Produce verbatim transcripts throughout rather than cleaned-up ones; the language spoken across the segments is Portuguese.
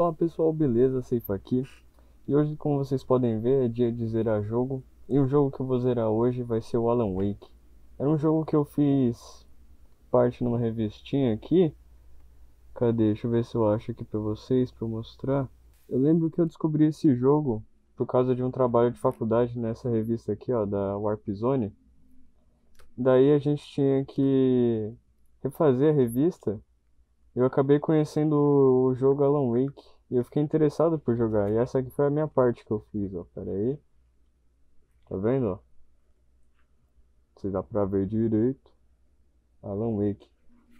Fala pessoal, beleza? CeiFa aqui. E hoje, como vocês podem ver, é dia de zerar jogo. E o jogo que eu vou zerar hoje vai ser o Alan Wake. Era um jogo que eu fiz parte numa revistinha aqui. Cadê? Deixa eu ver se eu acho aqui pra vocês, pra eu mostrar. Eu lembro que eu descobri esse jogo por causa de um trabalho de faculdade nessa revista aqui, ó, da Warp Zone. Daí a gente tinha que refazer a revista. Eu acabei conhecendo o jogo Alan Wake e eu fiquei interessado por jogar. E essa aqui foi a minha parte que eu fiz, ó. Pera aí. Tá vendo, ó? Se dá pra ver direito. Alan Wake.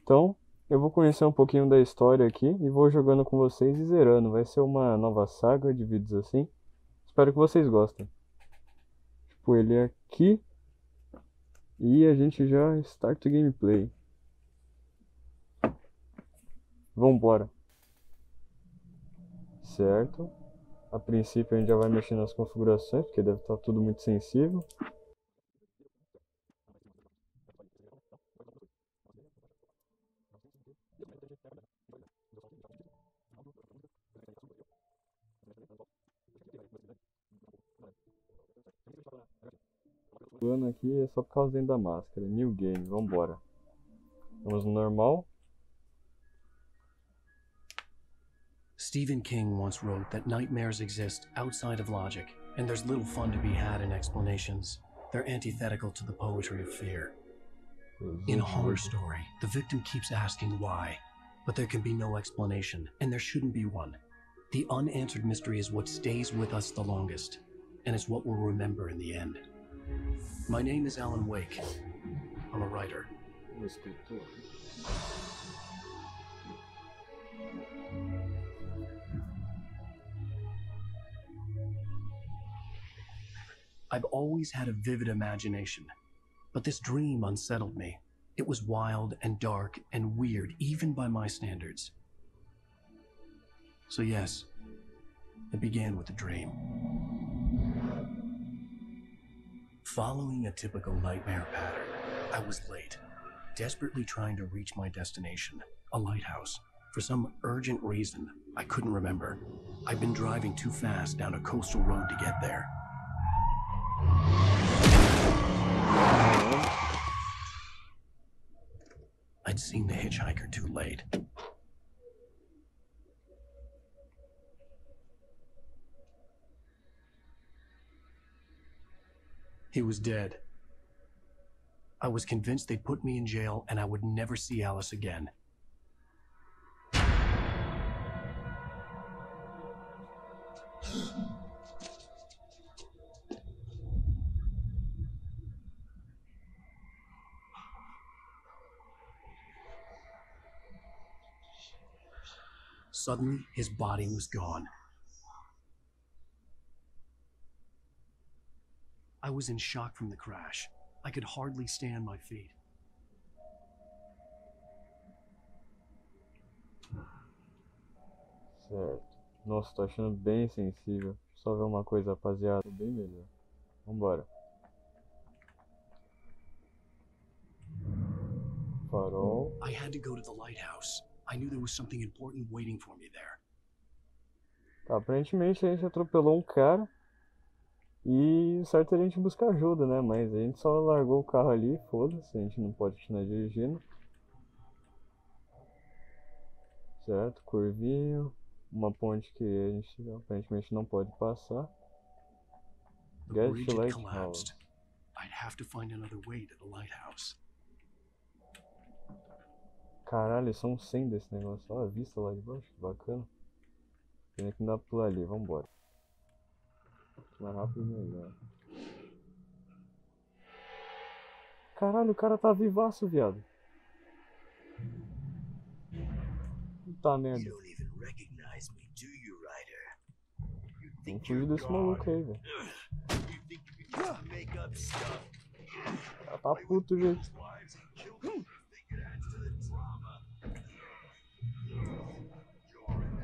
Então, eu vou conhecer um pouquinho da história aqui e vou jogando com vocês e zerando. Vai ser uma nova saga de vídeos assim. Espero que vocês gostem. Tipo, ele é aqui. E a gente já start o gameplay. Vambora. Certo. A princípio a gente já vai mexer nas configurações, porque deve estar tudo muito sensível. O plano aqui é só por causa dentro da máscara. New game, vambora. Vamos no normal. Stephen King once wrote that nightmares exist outside of logic, and there's little fun to be had in explanations. They're antithetical to the poetry of fear. In a horror story, the victim keeps asking why, but there can be no explanation, and there shouldn't be one. The unanswered mystery is what stays with us the longest, and it's what we'll remember in the end. My name is Alan Wake. I'm a writer. I've always had a vivid imagination, but this dream unsettled me. It was wild and dark and weird, even by my standards. So yes, it began with a dream. Following a typical nightmare pattern, I was late, desperately trying to reach my destination, a lighthouse. For some urgent reason, I couldn't remember. I'd been driving too fast down a coastal road to get there. I'd seen the hitchhiker too late. He was dead. I was convinced they'd put me in jail and I would never see Alice again. Suddenly, his body was gone. I was in shock from the crash. I could hardly stand my feet. Certo. Nossa, tô achando bem sensível. Só ver uma coisa, rapaziada. Tô bem melhor. Vambora. Farol. I had to go to the lighthouse. I knew there was something important waiting for me there. Tá, aparentemente a gente atropelou um cara e o certo era a gente buscar ajuda, né? Mas a gente só largou o carro ali, foda-se, a gente não pode continuar dirigindo. Certo, curvinho, uma ponte que a gente aparentemente não pode passar. Get to lighthouse. I'd have to find another way to the lighthouse. Caralho, são cem desse negócio. Olha a vista lá de baixo, que bacana. Tem que andar por ali, vambora. Mais rápido melhor. Caralho, o cara tá vivaço, viado. Puta merda. Não fugiu desse maluco aí, velho. Ela tá puto, gente.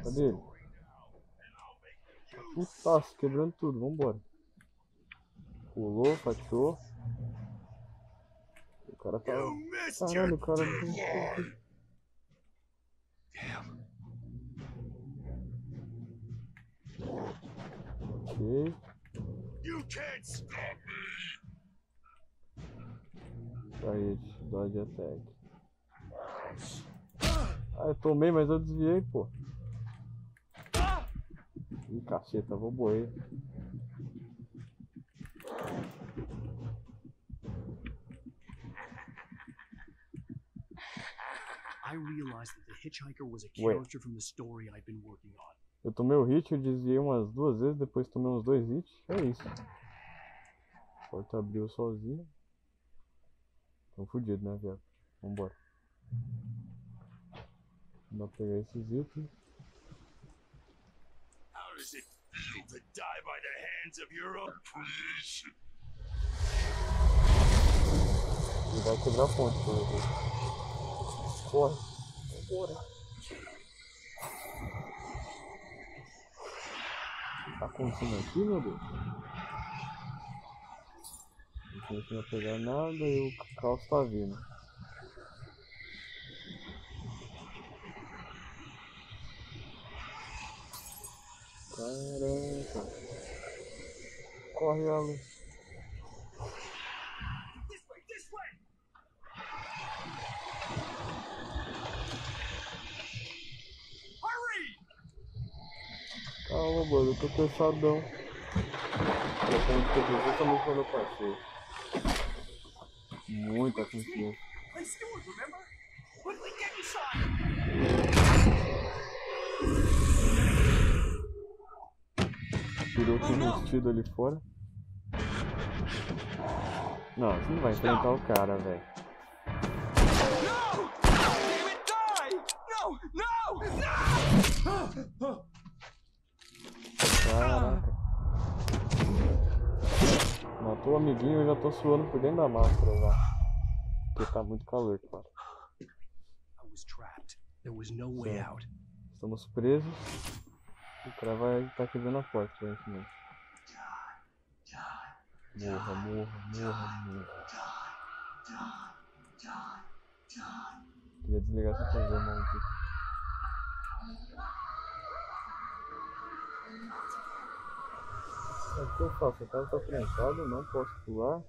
Cadê ele? Putaço, quebrando tudo, vambora. Pulou, fatiou. O cara tá... Caralho, o cara não tem... can't stop me. Aí, dodge de ataque. Ah, eu tomei, mas eu desviei, pô. Ih, caceta, vou morrer. I realized that the hitchhiker was a character from the story I've been working on. Eu tomei o hit, eu desviei umas duas vezes, depois tomei uns dois hits. É isso. A porta abriu sozinha. Tô fudido, né, viado? Vambora. Dá pra pegar esses itens. How does it feel to die by the hands of your own creation? Ele vai quebrar a ponte, por exemplo. Corre. Vambora. Tá acontecendo aqui, meu Deus? Não consegui pegar nada e o caos tá vindo. Caraca. Corre, Alan. Calma, mano, eu tô cansadão. Eu tenho que fazer exatamente quando eu passei. Muita confiança. Tirou com um vestido ali fora. Não, você não vai enfrentar o cara, velho. Não! Não! Não! Não! Não! Caraca. Matou o amiguinho e eu já tô suando por dentro da máscara já. Porque tá muito calor, cara. Sim. Estamos presos. O cara vai estar aqui vendo a porta, aparentemente. Morra, morra, morra, morra. Queria desligar essa coisa, mano, aqui. O que eu faço? O cara tá trancado, não posso pular.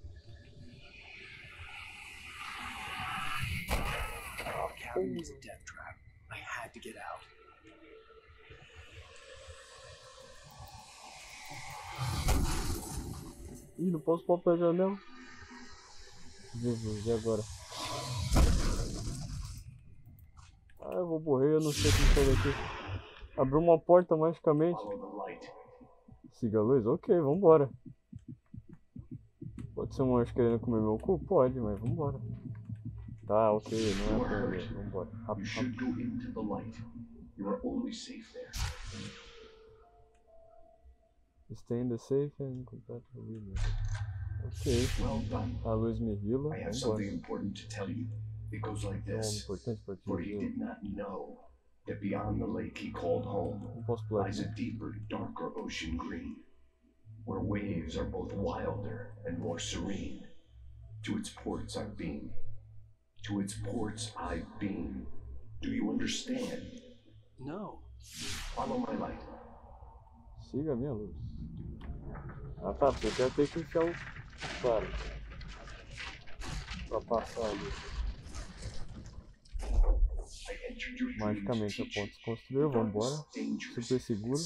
Ih, não posso pular pra janela. Jesus, e agora? Ah, eu vou morrer, eu não sei como sair daqui. Abriu uma porta magicamente. Siga a luz? Ok, vambora. Pode ser um anjo querendo comer meu cu? Pode, mas vambora. Tá, ok, não é pra ver. Vambora. Rápido, rápido. Stay in the safe and contact the window. Ok. A luz me heala. Vambora. É importante pra ti. That beyond the lake he called home lies a deeper, darker ocean green, where waves are both wilder and more serene. To its ports I've been. To its ports I've been. Do you understand? No. Follow my light. Siga minha luz. Ah tá, porque eu tenho que enfiar o faro pra passar a luz. Magicamente eu posso construir, vambora. Super seguro.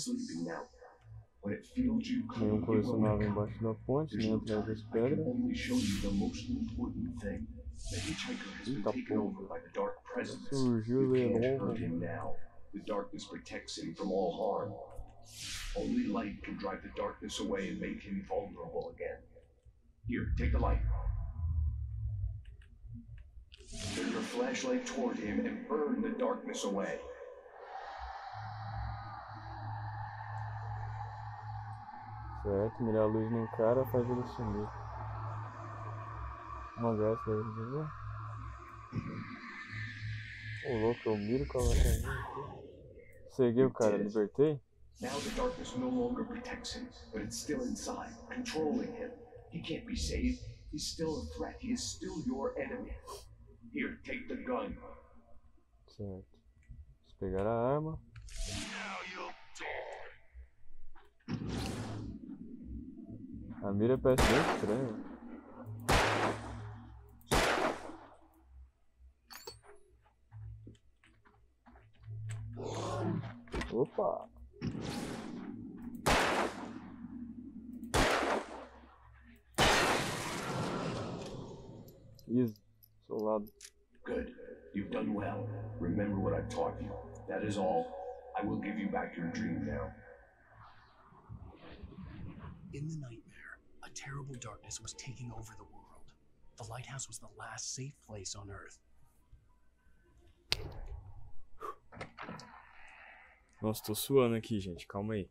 Nenhum colecionável embaixo da ponte, nem atrás das pedras. Eita porra. Surgiu o leilão. Turn your flashlight toward him and burn the darkness away. Certo, mirar a luz num cara faz ele sumir. Uma graça pra ele dizer. Ô louco, eu miro com a lanterna. Ceguei o cara, libertei? Now the darkness no longer protects him, but it's still inside, controlling him. He can't be saved. He's still a threat. He is still your enemy. Here, take the gun. Certo. Vamos pegar a arma. Now you'll die. I'm near the best today. Opa! He is so loud. Good. You've done well. Remember what I've taught you. That is all. I will give you back your dream now. In the nightmare, a terrible darkness was taking over the world. The lighthouse was the last safe place on Earth. Nossa, tô suando aqui, gente. Calma aí.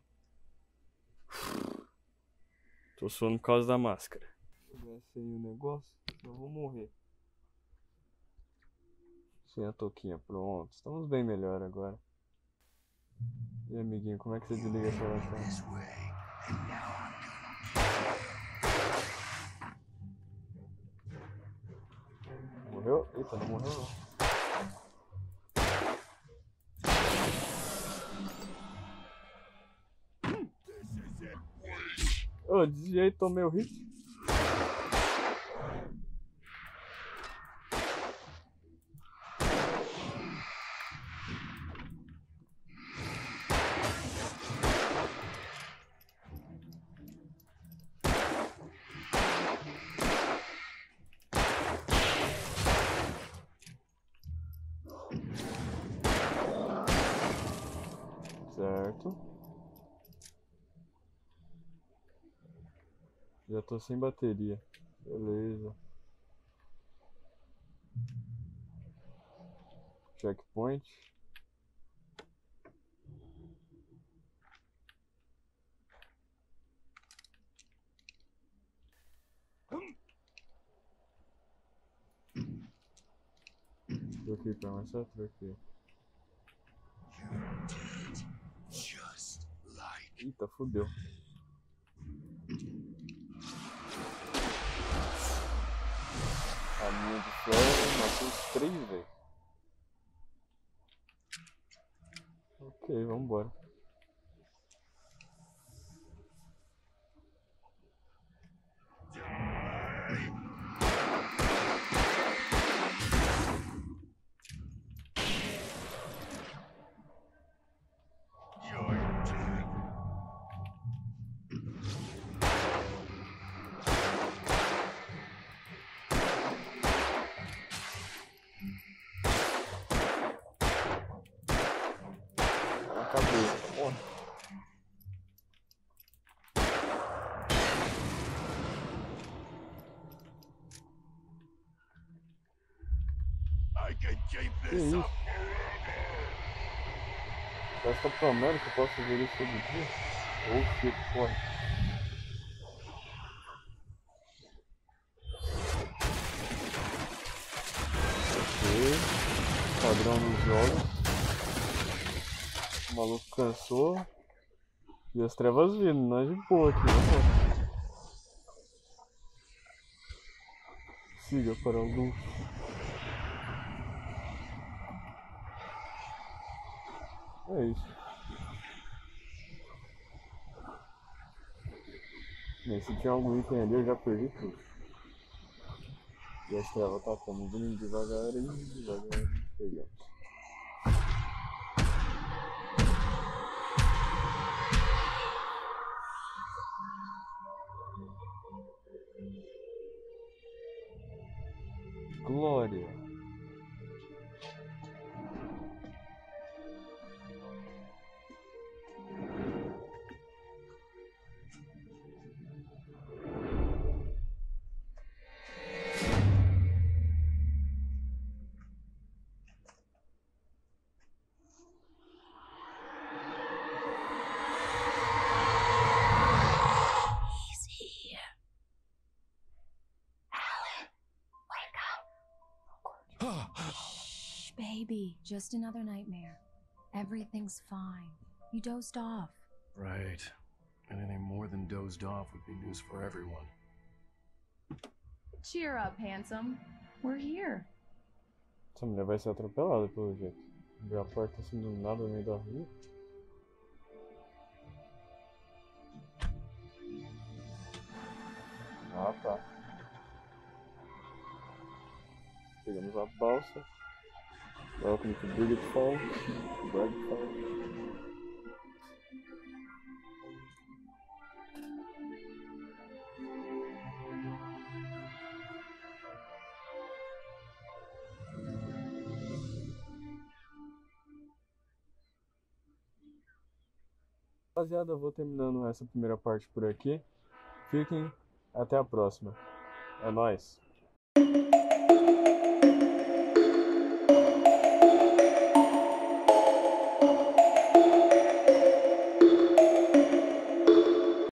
Tô suando por causa da máscara. Se eu descer aí o negócio, eu vou morrer. Sem a touquinha, pronto. Estamos bem melhor agora. E amiguinho, como é que você desliga essa oração? Morreu? Eita, não morreu não. Oh, desviei e tomei o hit. Já tô sem bateria, beleza. Checkpoint. Troquei pra mais só, troquei. Eita, fodeu. A minha de flora matou os três, velho. Ok, vambora. Que isso? Parece que eu promero que eu posso fazer isso todo dia. Ou fico fora. Ok. Padrão dos jogos. O maluco cansou. E as trevas vindo, nós de boa aqui, né? Siga para a luz. É isso. Bem, se tinha algum item ali eu já perdi tudo. E a estrela tá como vindo devagar e devagar pegamos. Glória. Baby, just another nightmare. Everything's fine. You dozed off. Right. Anything more than dozed off would be news for everyone. Cheer up, handsome. We're here. Essa mulher vai ser atropelada pelo jeito. Abriu a porta assim do nada no meio da rua. Ah, tá. Pegamos a balsa. Welcome to Bright Falls. Bright Falls. Rapaziada, eu vou terminando essa primeira parte por aqui. Fiquem até a próxima. É nóis!